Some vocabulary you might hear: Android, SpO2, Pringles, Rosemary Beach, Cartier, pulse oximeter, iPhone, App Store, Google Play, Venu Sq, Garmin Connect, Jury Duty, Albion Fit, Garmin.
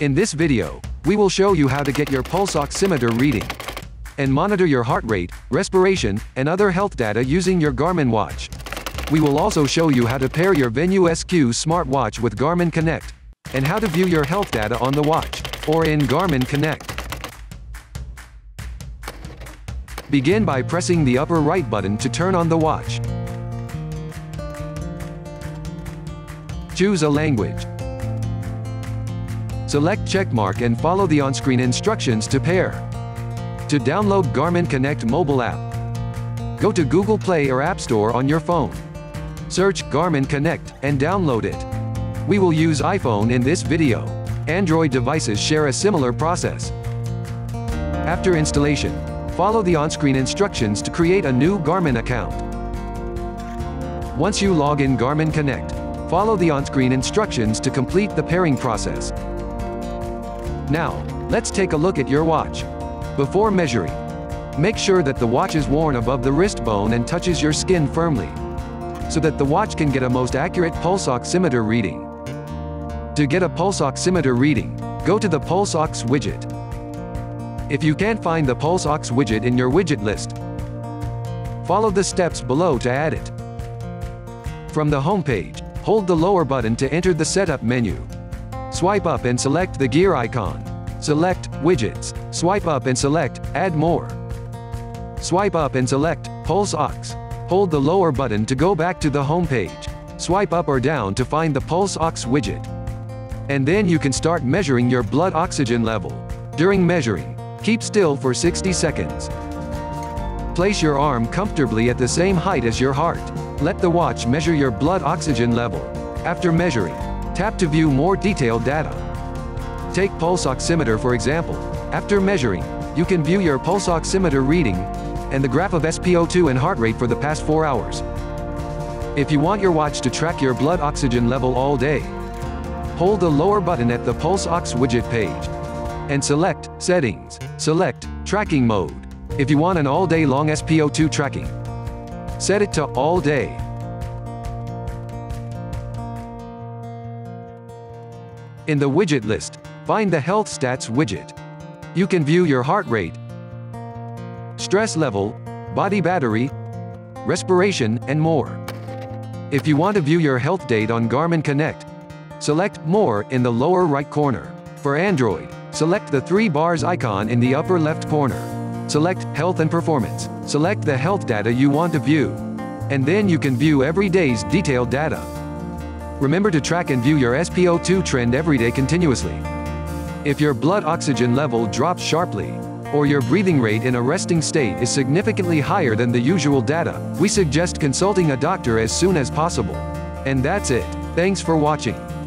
In this video, we will show you how to get your pulse oximeter reading and monitor your heart rate, respiration, and other health data using your Garmin watch. We will also show you how to pair your Venu Sq smartwatch with Garmin Connect, and how to view your health data on the watch, or in Garmin Connect. Begin by pressing the upper right button to turn on the watch. Choose a language. Select checkmark and follow the on-screen instructions to pair. To download Garmin Connect mobile app, go to Google Play or App Store on your phone. Search Garmin Connect and download it. We will use iPhone in this video. Android devices share a similar process. After installation, follow the on-screen instructions to create a new Garmin account. Once you log in Garmin Connect, follow the on-screen instructions to complete the pairing process. Now, let's take a look at your watch. Before measuring, make sure that the watch is worn above the wrist bone and touches your skin firmly, so that the watch can get a most accurate pulse oximeter reading. To get a pulse oximeter reading, go to the Pulse Ox widget. If you can't find the Pulse Ox widget in your widget list, follow the steps below to add it. From the home page, hold the lower button to enter the setup menu. Swipe up and select the gear icon. Select Widgets. Swipe up and select Add More. Swipe up and select Pulse Ox. Hold the lower button to go back to the home page. Swipe up or down to find the Pulse Ox widget. And then you can start measuring your blood oxygen level. During measuring, keep still for 60 seconds. Place your arm comfortably at the same height as your heart. Let the watch measure your blood oxygen level. After measuring, tap to view more detailed data. Take pulse oximeter for example. After measuring, you can view your pulse oximeter reading, and the graph of SpO2 and heart rate for the past 4 hours. If you want your watch to track your blood oxygen level all day, hold the lower button at the Pulse Ox widget page, and select Settings. Select Tracking Mode. If you want an all-day long SpO2 tracking, set it to All Day. In the widget list, find the Health Stats widget. You can view your heart rate, stress level, body battery, respiration, and more. If you want to view your health data on Garmin Connect, select More in the lower right corner. For Android, select the 3 bars icon in the upper left corner. Select Health and Performance. Select the health data you want to view, and then you can view every day's detailed data. Remember to track and view your SpO2 trend every day continuously. If your blood oxygen level drops sharply, or your breathing rate in a resting state is significantly higher than the usual data, we suggest consulting a doctor as soon as possible. And that's it. Thanks for watching.